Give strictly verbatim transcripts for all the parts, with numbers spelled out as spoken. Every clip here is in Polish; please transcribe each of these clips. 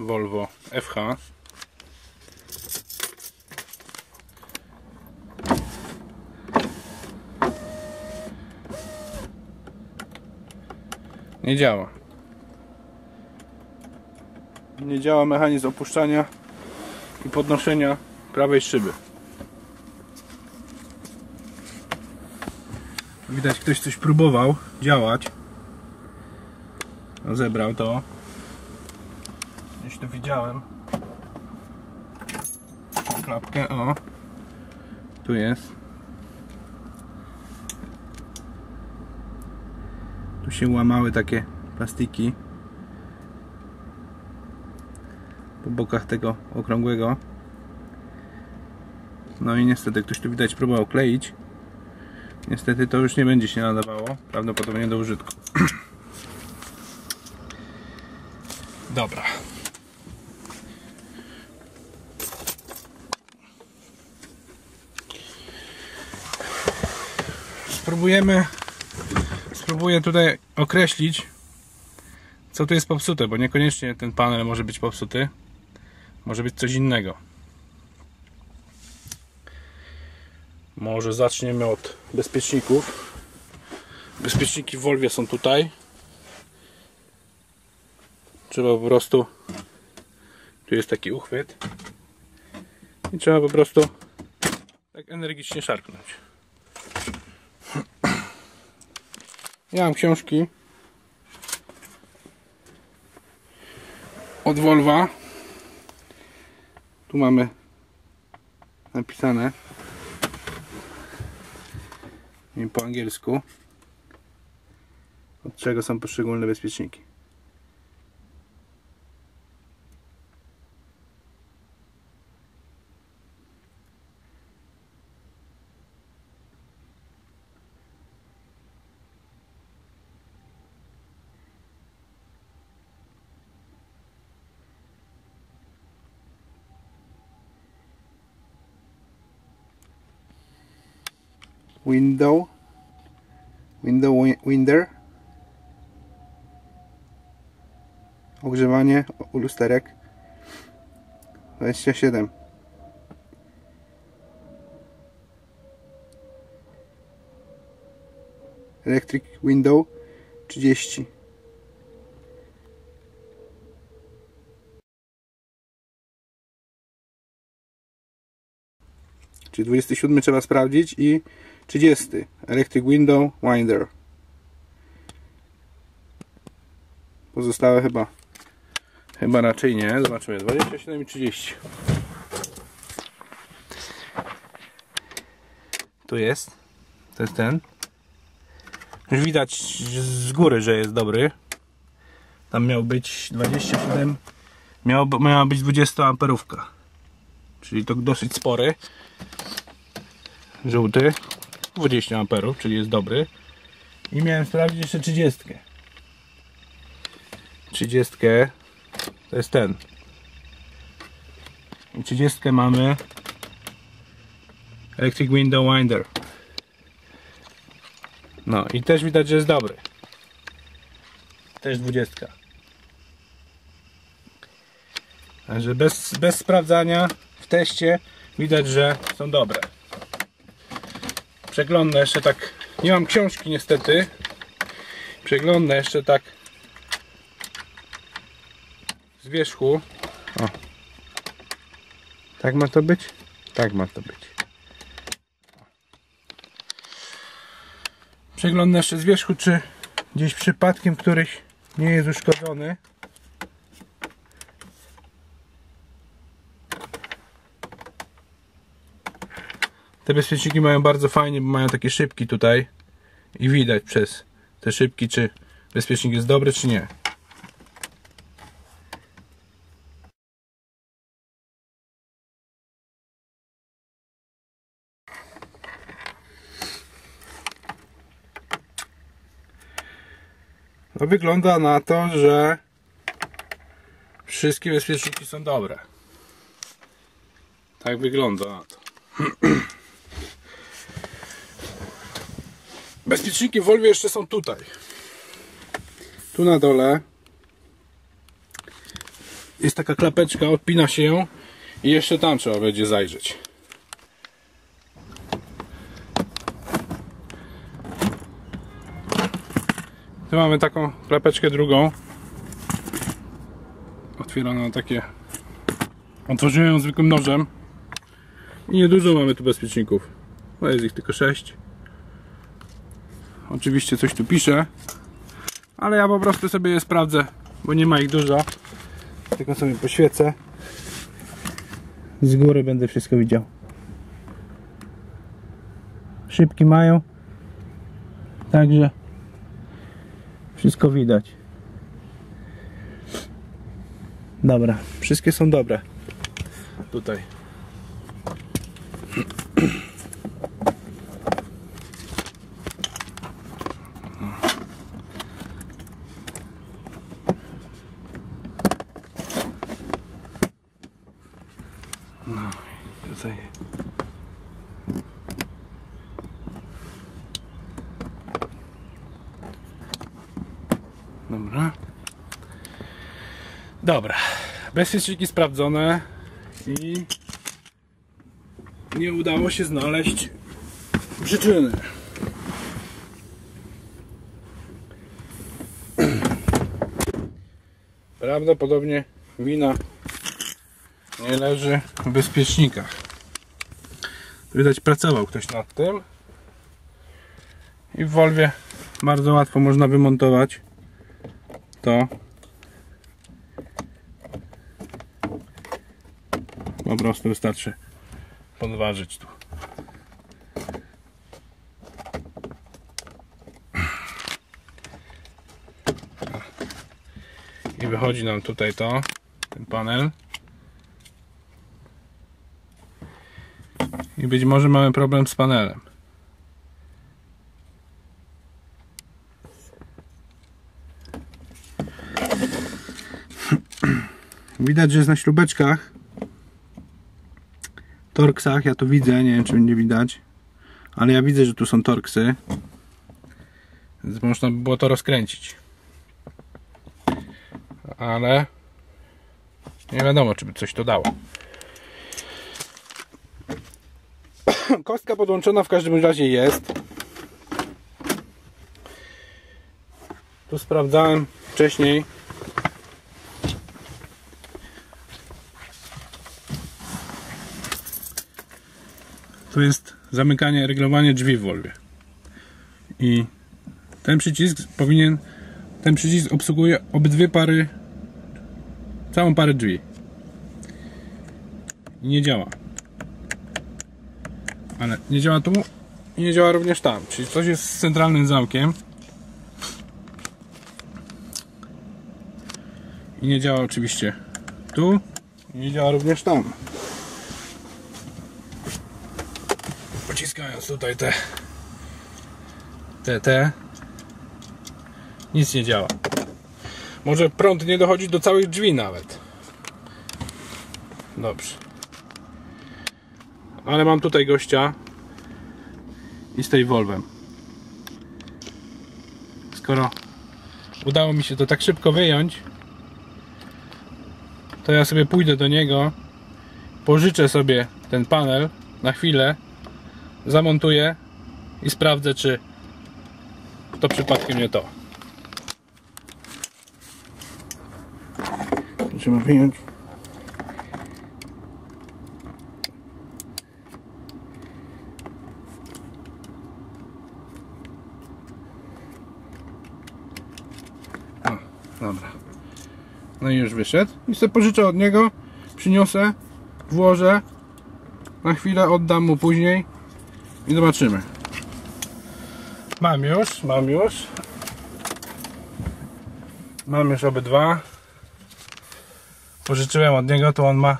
Volvo F H. Nie działa. Nie działa mechanizm opuszczania i podnoszenia prawej szyby. Widać, ktoś coś próbował działać. Zebrał to. Gdzieś to widziałem. Klapkę, o. Tu jest. Tu się łamały takie plastiki po bokach tego okrągłego. No i niestety ktoś tu widać próbował kleić. Niestety to już nie będzie się nadawało prawdopodobnie do użytku. Dobra. Spróbujemy Spróbuję tutaj określić, co tu jest popsute, bo niekoniecznie ten panel może być popsuty. Może być coś innego. Może zaczniemy od bezpieczników. Bezpieczniki w Volvie są tutaj. Trzeba po prostu... Tu jest taki uchwyt. I trzeba po prostu tak energicznie szarpnąć. Ja mam książki od Volva. Tu mamy napisane po angielsku, od czego są poszczególne bezpieczniki. Window, window, winder, ogrzewanie, lusterek, dwadzieścia siedem, electric window, trzydzieści. Czyli dwudziesty siódmy trzeba sprawdzić i trzydziesty. Electric window winder. Pozostałe chyba chyba raczej nie. Zobaczymy. dwadzieścia siedem i trzydzieści. Tu jest. To jest ten. Już widać z góry, że jest dobry. Tam miał być dwadzieścia siedem. Miał, miała być dwudziestoamperówka. Czyli to dosyć spory. Żółty. dwadzieścia amperów, czyli jest dobry. I miałem sprawdzić jeszcze trzydzieści. trzydzieści to jest ten. I trzydzieści mamy electric window winder. No i też widać, że jest dobry. Też dwadzieścia. Także bez, bez sprawdzania w teście widać, że są dobre. Przeglądnę jeszcze tak, nie mam książki niestety, przeglądnę jeszcze tak z wierzchu. O. Tak ma to być? Tak ma to być. Przeglądnę jeszcze z wierzchu, czy gdzieś przypadkiem któryś nie jest uszkodzony. Te bezpieczniki mają bardzo fajnie, bo mają takie szybki tutaj i widać przez te szybki, czy bezpiecznik jest dobry, czy nie. No, wygląda na to, że wszystkie bezpieczniki są dobre. Tak wygląda na to. Bezpieczniki w Volvie jeszcze są tutaj. Tu na dole. jest taka klapeczka, odpina się ją i jeszcze tam trzeba będzie zajrzeć. Tu mamy taką klapeczkę drugą, otwierano na takie, otworzyłem ją zwykłym nożem i niedużo mamy tu bezpieczników, bo jest ich tylko sześć. Oczywiście coś tu pisze, ale ja po prostu sobie je sprawdzę, bo nie ma ich dużo, tylko sobie poświecę, z góry będę wszystko widział. Szybki mają, także wszystko widać. Dobra, wszystkie są dobre. Tutaj no, tutaj dobra. Dobra, bezpieczniki sprawdzone i nie udało się znaleźć przyczyny. Prawdopodobnie wina nie leży w bezpiecznikach. Widać, pracował ktoś nad tym i w Volvie bardzo łatwo można wymontować to. Po prostu wystarczy podważyć tu. I wychodzi nam tutaj to, ten panel. I być może mamy problem z panelem. Widać, że jest na śrubeczkach, torksach, ja to widzę, nie wiem czy będzie widać, ale ja widzę, że tu są torksy, więc można by było to rozkręcić, ale nie wiadomo, czy by coś to dało. Kostka podłączona w każdym razie jest. Tu sprawdzałem wcześniej, tu jest zamykanie, reglowanie drzwi w Volvie i ten przycisk powinien, ten przycisk obsługuje obydwie pary, całą parę drzwi i nie działa, ale nie działa tu i nie działa również tam, czyli coś jest z centralnym zamkiem i nie działa oczywiście tu i nie działa również tam. Wciskając tutaj te, te, te, nic nie działa. Może prąd nie dochodzi do całych drzwi nawet. Dobrze. Ale mam tutaj gościa i z tej Volvem. Skoro udało mi się to tak szybko wyjąć, to ja sobie pójdę do niego, pożyczę sobie ten panel na chwilę, zamontuję i sprawdzę, czy to przypadkiem nie to. Trzeba wyjąć. O, dobra. No i już wyszedł. I sobie pożyczę od niego, przyniosę, włożę, na chwilę oddam mu później. I zobaczymy. Mam już, mam już. Mam już obydwa. Pożyczyłem od niego, to on ma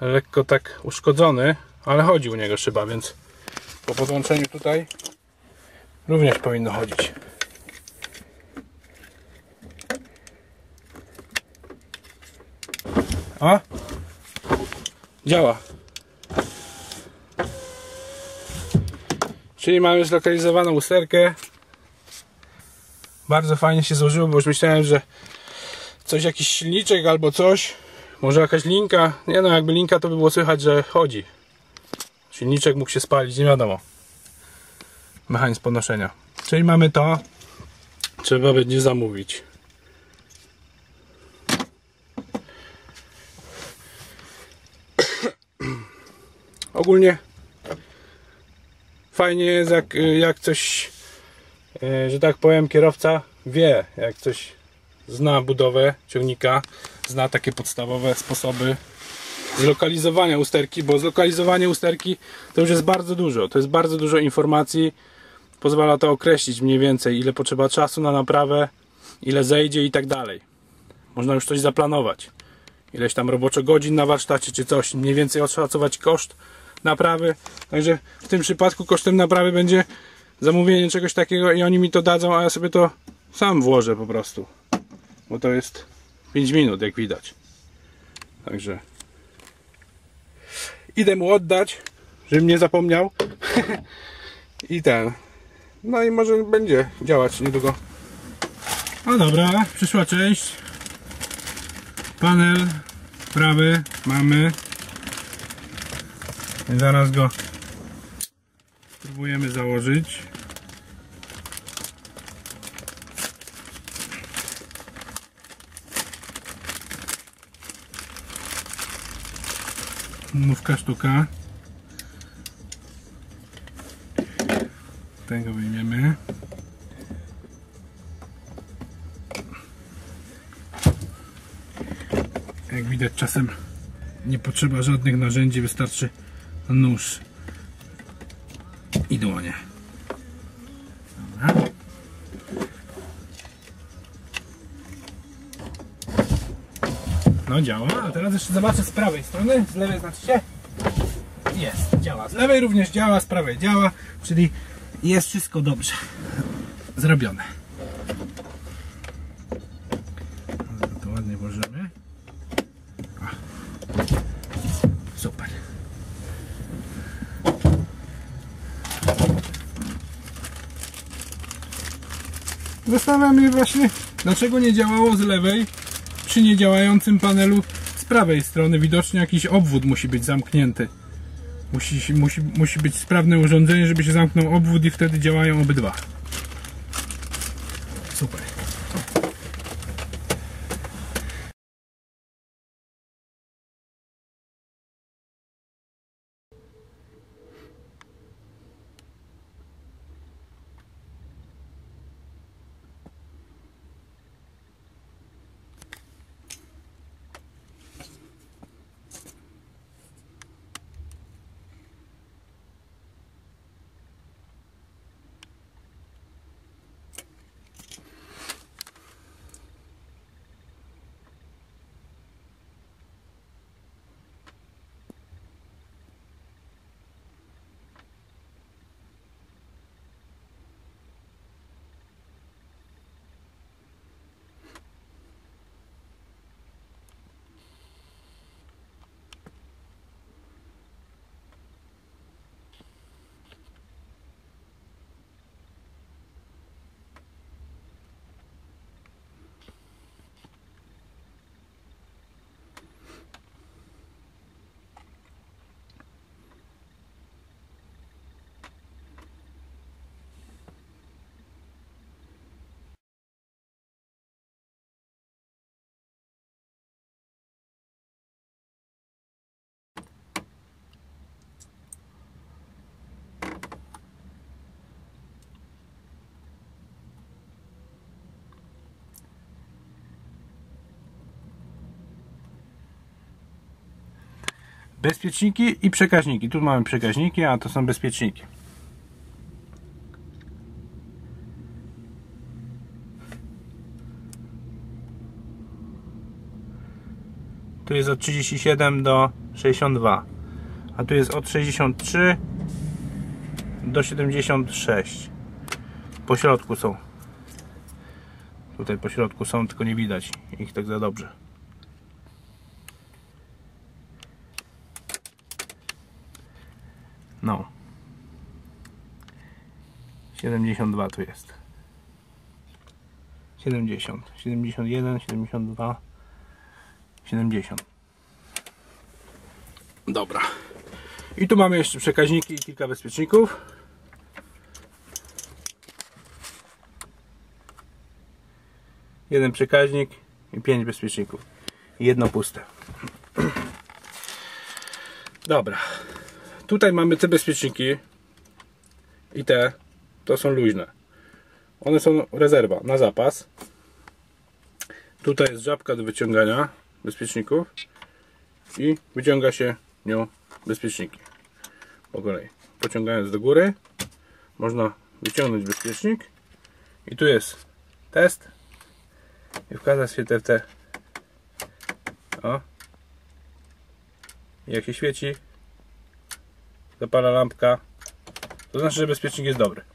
lekko tak uszkodzony, ale chodzi u niego szyba, więc po podłączeniu tutaj również powinno chodzić. O! Działa. Czyli mamy zlokalizowaną usterkę. Bardzo fajnie się złożyło, bo już myślałem, że coś, jakiś silniczek albo coś, może jakaś linka, nie no, jakby linka to by było słychać, że chodzi. Silniczek mógł się spalić, nie wiadomo. Mechanizm podnoszenia. Czyli mamy to, trzeba będzie zamówić. Ogólnie fajnie jest, jak, jak coś, że tak powiem, kierowca wie, jak coś zna budowę ciągnika, zna takie podstawowe sposoby zlokalizowania usterki, bo zlokalizowanie usterki to już jest bardzo dużo, to jest bardzo dużo informacji, pozwala to określić mniej więcej, ile potrzeba czasu na naprawę, ile zejdzie i tak dalej. Można już coś zaplanować, ileś tam roboczo godzin na warsztacie czy coś, mniej więcej oszacować koszt naprawy. Także w tym przypadku kosztem naprawy będzie zamówienie czegoś takiego i oni mi to dadzą, a ja sobie to sam włożę po prostu, bo to jest pięć minut, jak widać. Także idę mu oddać, żebym nie zapomniał. I ten, no i może będzie działać niedługo. No dobra, przyszła część. Panel prawy mamy. I zaraz go próbujemy założyć. Nówka sztuka. Tego wyjmiemy. Jak widać, czasem nie potrzeba żadnych narzędzi, wystarczy nóż i dłonie. Dobra. No działa, a teraz jeszcze zobaczę z prawej strony, z lewej znaczy się, jest, działa, z lewej również działa, z prawej działa, czyli jest wszystko dobrze zrobione. To ładnie włożymy. Super. Zastanawiam się właśnie, dlaczego nie działało z lewej przy niedziałającym panelu z prawej strony. Widocznie jakiś obwód musi być zamknięty. Musi, musi, musi być sprawne urządzenie, żeby się zamknął obwód i wtedy działają obydwa. Super. Bezpieczniki i przekaźniki. Tu mamy przekaźniki, a to są bezpieczniki. Tu jest od trzydziestu siedmiu do sześćdziesięciu dwóch, a tu jest od sześćdziesięciu trzech do siedemdziesięciu sześciu. Po środku są. Tutaj po środku są, tylko nie widać ich tak za dobrze. No, siedemdziesiąt dwa tu jest, siedemdziesiąt, siedemdziesiąt jeden, siedemdziesiąt dwa, siedemdziesiąt. Dobra. I tu mamy jeszcze przekaźniki i kilka bezpieczników. Jeden przekaźnik i pięć bezpieczników. I jedno puste. Dobra. Tutaj mamy te bezpieczniki i te. To są luźne. One są rezerwa, na zapas. Tutaj jest żabka do wyciągania bezpieczników i wyciąga się nią bezpieczniki. Po kolei. Pociągając do góry można wyciągnąć bezpiecznik i tu jest test i wkazać się te, te. O. I jak się świeci, zapala lampka, to znaczy, że bezpiecznik jest dobry.